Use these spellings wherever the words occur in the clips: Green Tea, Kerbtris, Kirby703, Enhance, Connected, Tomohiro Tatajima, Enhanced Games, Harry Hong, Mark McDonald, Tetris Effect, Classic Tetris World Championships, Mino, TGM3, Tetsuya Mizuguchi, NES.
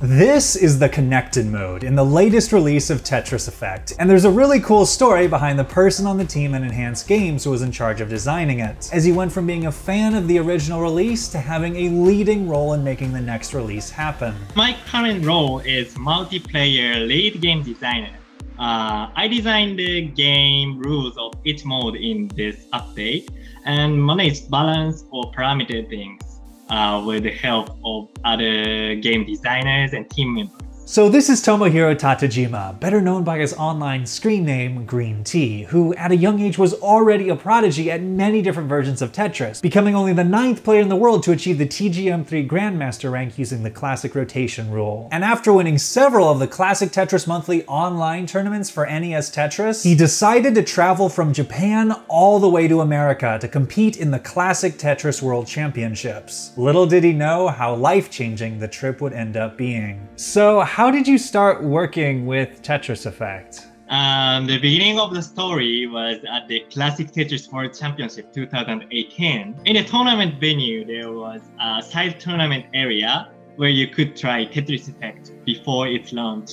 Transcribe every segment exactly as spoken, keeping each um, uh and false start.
This is the Connected mode in the latest release of Tetris Effect, and there's a really cool story behind the person on the team at Enhanced Games who was in charge of designing it, as he went from being a fan of the original release to having a leading role in making the next release happen. My current role is multiplayer lead game designer. Uh, I designed the game rules of each mode in this update and managed balance or parameter things. Uh, with the help of other game designers and team members. So this is Tomohiro Tatajima, better known by his online screen name Green Tea, who at a young age was already a prodigy at many different versions of Tetris, becoming only the ninth player in the world to achieve the T G M three Grandmaster rank using the classic rotation rule. And after winning several of the Classic Tetris monthly online tournaments for N E S Tetris, he decided to travel from Japan all the way to America to compete in the Classic Tetris World Championships. Little did he know how life-changing the trip would end up being. So, how did you start working with Tetris Effect? Um, the beginning of the story was at the Classic Tetris World Championship two thousand eighteen. In the tournament venue, there was a side tournament area where you could try Tetris Effect before its launch.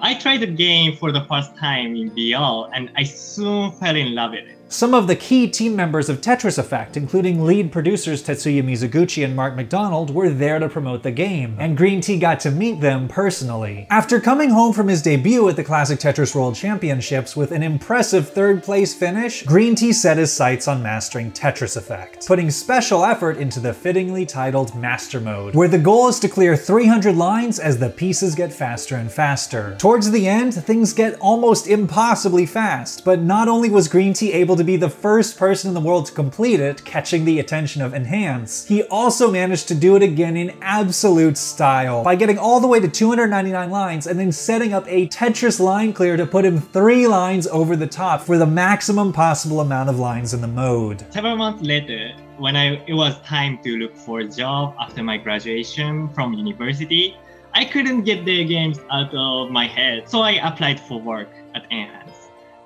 I tried the game for the first time in V R, and I soon fell in love with it. Some of the key team members of Tetris Effect, including lead producers Tetsuya Mizuguchi and Mark McDonald, were there to promote the game, and Green Tea got to meet them personally. After coming home from his debut at the Classic Tetris World Championships with an impressive third place finish, Green Tea set his sights on mastering Tetris Effect, putting special effort into the fittingly titled Master Mode, where the goal is to clear three hundred lines as the pieces get faster and faster. Towards the end, things get almost impossibly fast, but not only was Green Tea able to to be the first person in the world to complete it, catching the attention of Enhance, he also managed to do it again in absolute style by getting all the way to two hundred ninety-nine lines and then setting up a Tetris line clear to put him three lines over the top for the maximum possible amount of lines in the mode. Several months later, when I, it was time to look for a job after my graduation from university, I couldn't get the games out of my head, so I applied for work at Enhance,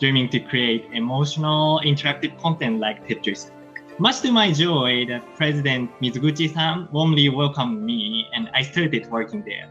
dreaming to create emotional, interactive content like Tetris Effect. Much to my joy, that President Mizuguchi-san warmly welcomed me and I started working there.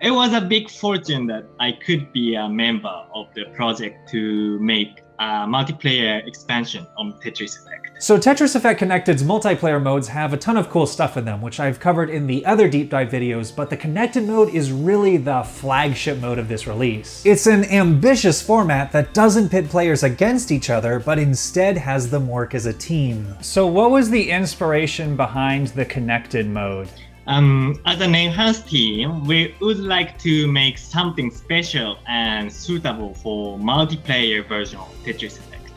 It was a big fortune that I could be a member of the project to make Uh, multiplayer expansion on Tetris Effect. So Tetris Effect Connected's multiplayer modes have a ton of cool stuff in them, which I've covered in the other deep dive videos, but the Connected mode is really the flagship mode of this release. It's an ambitious format that doesn't pit players against each other, but instead has them work as a team. So what was the inspiration behind the Connected mode? Um, as an Enhanced team, we would like to make something special and suitable for multiplayer version of Tetris Effect.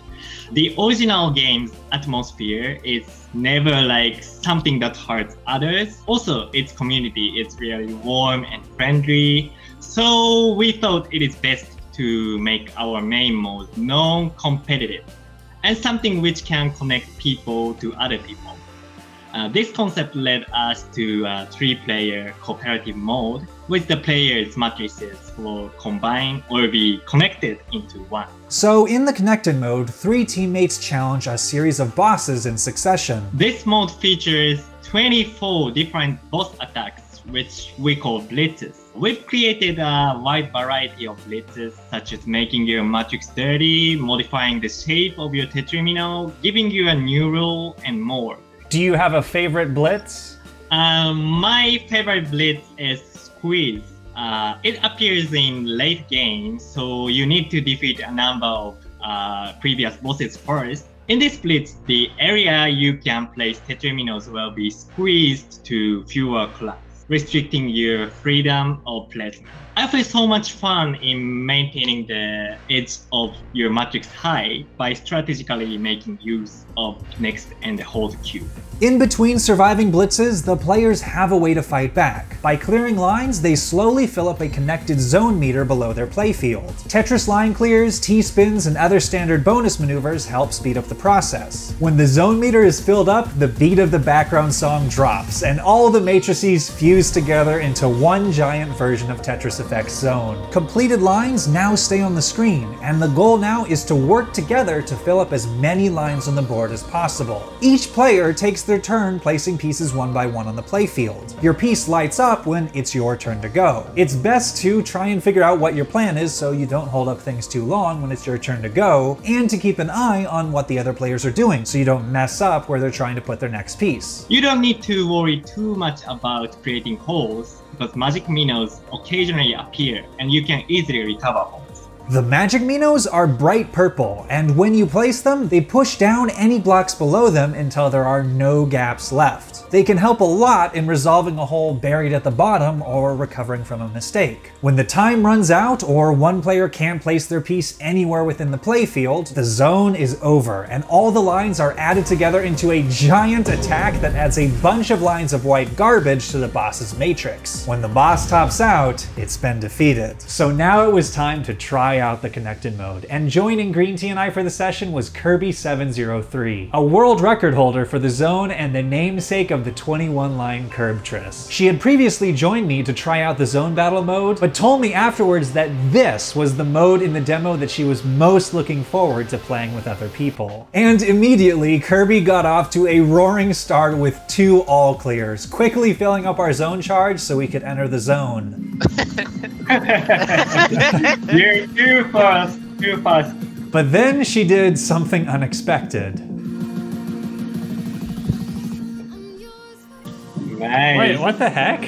The original game's atmosphere is never like something that hurts others. Also, its community is really warm and friendly, so we thought it is best to make our main mode non-competitive and something which can connect people to other people. Uh, this concept led us to a three-player cooperative mode with the players' matrices will combine or be connected into one. So in the Connected mode, three teammates challenge a series of bosses in succession. This mode features twenty-four different boss attacks, which we call blitzes. We've created a wide variety of blitzes, such as making your matrix dirty, modifying the shape of your T-terminal, giving you a new rule, and more. Do you have a favorite blitz? Um, my favorite blitz is Squeeze. Uh, it appears in late game, so you need to defeat a number of uh, previous bosses first. In this blitz, the area you can place T-terminals will be squeezed to fewer clubs, restricting your freedom of placement. I feel so much fun in maintaining the edge of your matrix high by strategically making use of next and the hold queue. In between surviving blitzes, the players have a way to fight back. By clearing lines, they slowly fill up a connected zone meter below their playfield. Tetris line clears, T-spins, and other standard bonus maneuvers help speed up the process. When the zone meter is filled up, the beat of the background song drops, and all the matrices fuse fused together into one giant version of Tetris Effect Zone. Completed lines now stay on the screen, and the goal now is to work together to fill up as many lines on the board as possible. Each player takes their turn placing pieces one by one on the playfield. Your piece lights up when it's your turn to go. It's best to try and figure out what your plan is so you don't hold up things too long when it's your turn to go, and to keep an eye on what the other players are doing so you don't mess up where they're trying to put their next piece. You don't need to worry too much about creating holes because magic minos occasionally appear and you can easily recover holes. The magic minos are bright purple, and when you place them, they push down any blocks below them until there are no gaps left. They can help a lot in resolving a hole buried at the bottom or recovering from a mistake. When the time runs out or one player can't place their piece anywhere within the playfield, the zone is over and all the lines are added together into a giant attack that adds a bunch of lines of white garbage to the boss's matrix. When the boss tops out, it's been defeated. So now it was time to try out the Connected mode, and joining Green Tea and I for the session was Kirby seven oh three, a world record holder for the zone and the namesake of the twenty-one line Kerbtris. She had previously joined me to try out the zone battle mode, but told me afterwards that this was the mode in the demo that she was most looking forward to playing with other people. And immediately, Kirby got off to a roaring start with two all clears, quickly filling up our zone charge so we could enter the zone. You're too fast, too fast. But then she did something unexpected. Nice. Wait, what the heck?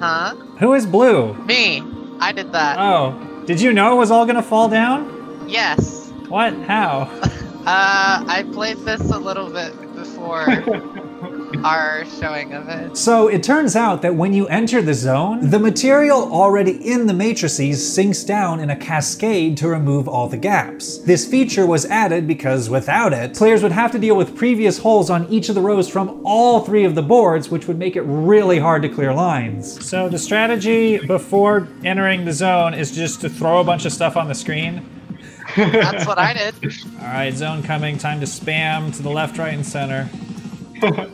Huh? Who is blue? Me. I did that. Oh. Did you know it was all gonna fall down? Yes. What? How? uh, I played this a little bit before. Our showing of it. So it turns out that when you enter the zone, the material already in the matrices sinks down in a cascade to remove all the gaps. This feature was added because without it, players would have to deal with previous holes on each of the rows from all three of the boards, which would make it really hard to clear lines. So the strategy before entering the zone is just to throw a bunch of stuff on the screen. That's what I did. All right, zone coming, time to spam to the left, right, and center. uh,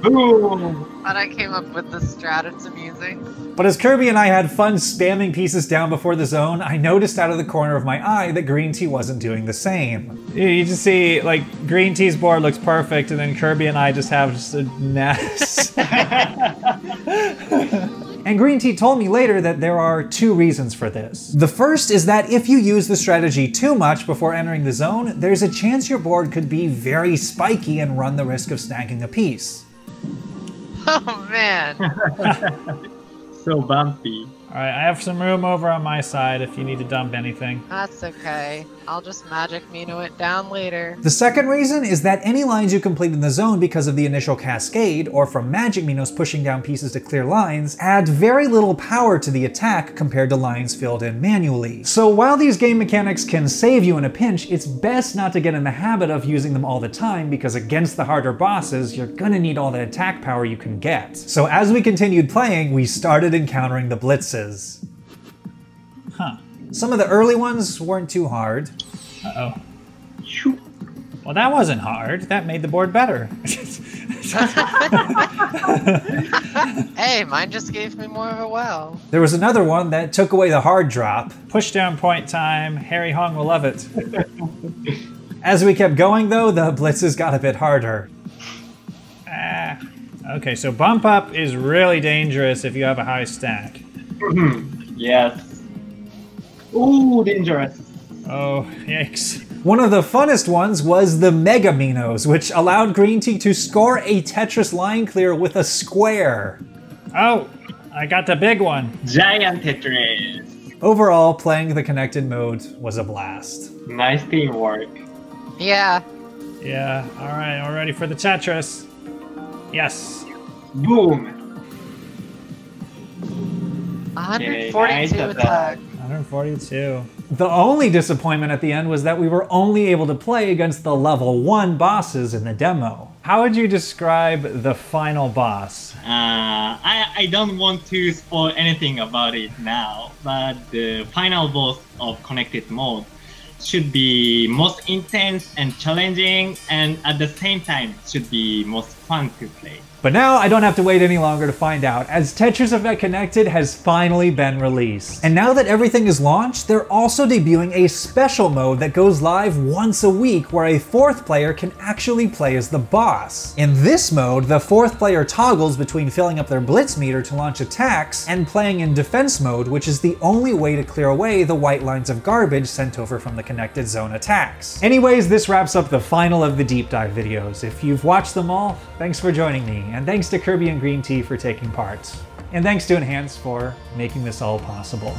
but I came up with the strat, it's amusing. But as Kirby and I had fun spamming pieces down before the zone, I noticed out of the corner of my eye that Green Tea wasn't doing the same. You just see, like, Green Tea's board looks perfect, and then Kirby and I just have just a mess. And Green Tea told me later that there are two reasons for this. The first is that if you use the strategy too much before entering the zone, there's a chance your board could be very spiky and run the risk of snagging a piece. Oh man. So bumpy. All right, I have some room over on my side if you need to dump anything. That's okay. I'll just magic Mino it down later. The second reason is that any lines you complete in the zone because of the initial cascade or from magic Minos pushing down pieces to clear lines add very little power to the attack compared to lines filled in manually. So while these game mechanics can save you in a pinch, it's best not to get in the habit of using them all the time because against the harder bosses, you're gonna need all the attack power you can get. So as we continued playing, we started encountering the blitzes. Huh. Some of the early ones weren't too hard. Uh-oh. Well, that wasn't hard. That made the board better. Hey, mine just gave me more of a wow. There was another one that took away the hard drop. Pushdown point time. Harry Hong will love it. As we kept going, though, the blitzes got a bit harder. Ah. Okay, so bump up is really dangerous if you have a high stack. Yes. Ooh, dangerous. Oh, yikes. One of the funnest ones was the Mega Minos, which allowed Green Tea to score a Tetris line clear with a square. Oh, I got the big one. Giant Tetris. Overall, playing the Connected mode was a blast. Nice teamwork. Yeah. Yeah, all right, all ready for the Tetris. Yes. Boom. one forty-two attack. one forty-two. The only disappointment at the end was that we were only able to play against the level one bosses in the demo. How would you describe the final boss? Uh, I, I don't want to spoil anything about it now, but the final boss of Connected mode should be most intense and challenging, and at the same time should be most fun to play. But now I don't have to wait any longer to find out, as Tetris Effect Connected has finally been released. And now that everything is launched, they're also debuting a special mode that goes live once a week where a fourth player can actually play as the boss. In this mode, the fourth player toggles between filling up their blitz meter to launch attacks and playing in defense mode, which is the only way to clear away the white lines of garbage sent over from the Connected Zone attacks. Anyways, this wraps up the final of the deep dive videos. If you've watched them all, thanks for joining me. And thanks to Kirby and Green Tea for taking part. And thanks to Enhance for making this all possible.